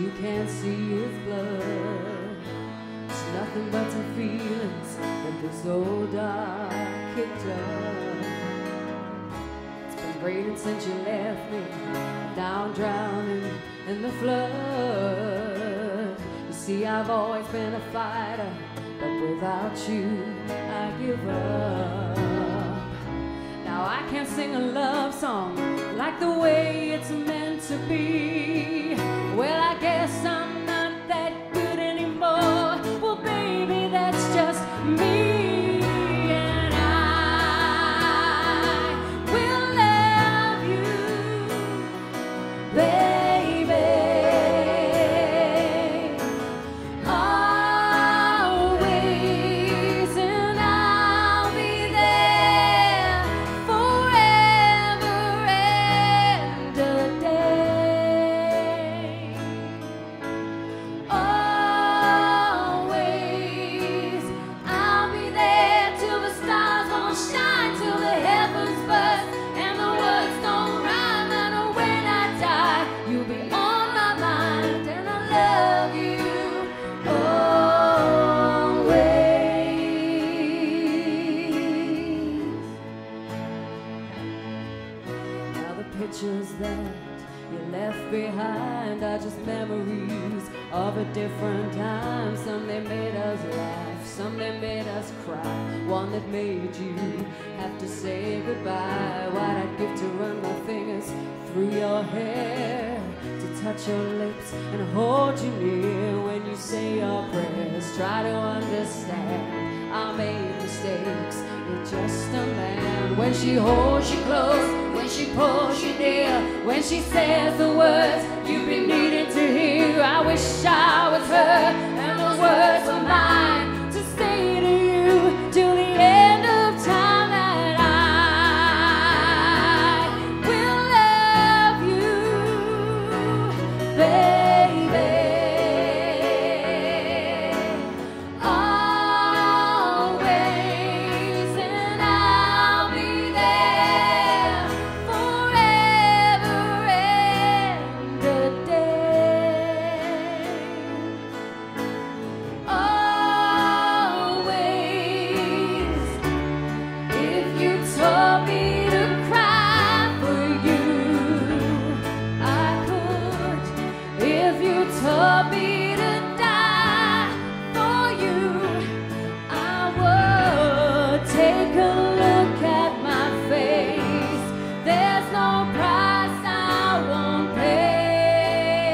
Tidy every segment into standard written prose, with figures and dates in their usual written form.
you can't see his blood. It's nothing but the feelings that this old dog kicked up. It's been raining since you left me, down drowning in the flood. You see, I've always been a fighter, but without you, I give up. Now I can't sing a love song like the way it's meant to be. Well, I guess I'm not that good anymore. Well, baby, that's just me. And I will love you, baby, always. And I'll be there forever and a day, always. I'll be there till the stars won't shine, till the heavens burst and the words don't rhyme. And when I die, you'll be on my mind, and I love you always. Now the pictures that you left behind are just memories of a different time. Some that made us laugh, some that made us cry, one that made you have to say goodbye. What I'd give to run my fingers through your hair, to touch your lips and hold you near when you say your prayers. Try to understand, I made mistakes, you're just a man. When she holds you close, when she pulls you near, when she says the words you've been needing to hear. I wish I was her, and those words were mine, to say to you till the end of time, that I will love you, baby, always. And I'll be there forever and a day, always. If you told me to cry for you, I could. If you told me to die for you, I would. Take a look at my face. There's no price I won't pay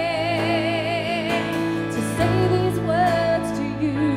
to say these words to you.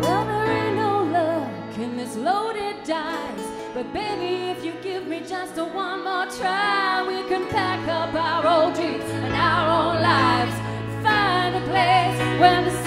Well, there ain't no luck in this loaded dice, but baby, if you give me just one more try, we can pack up our old dreams and our own lives, find a place where the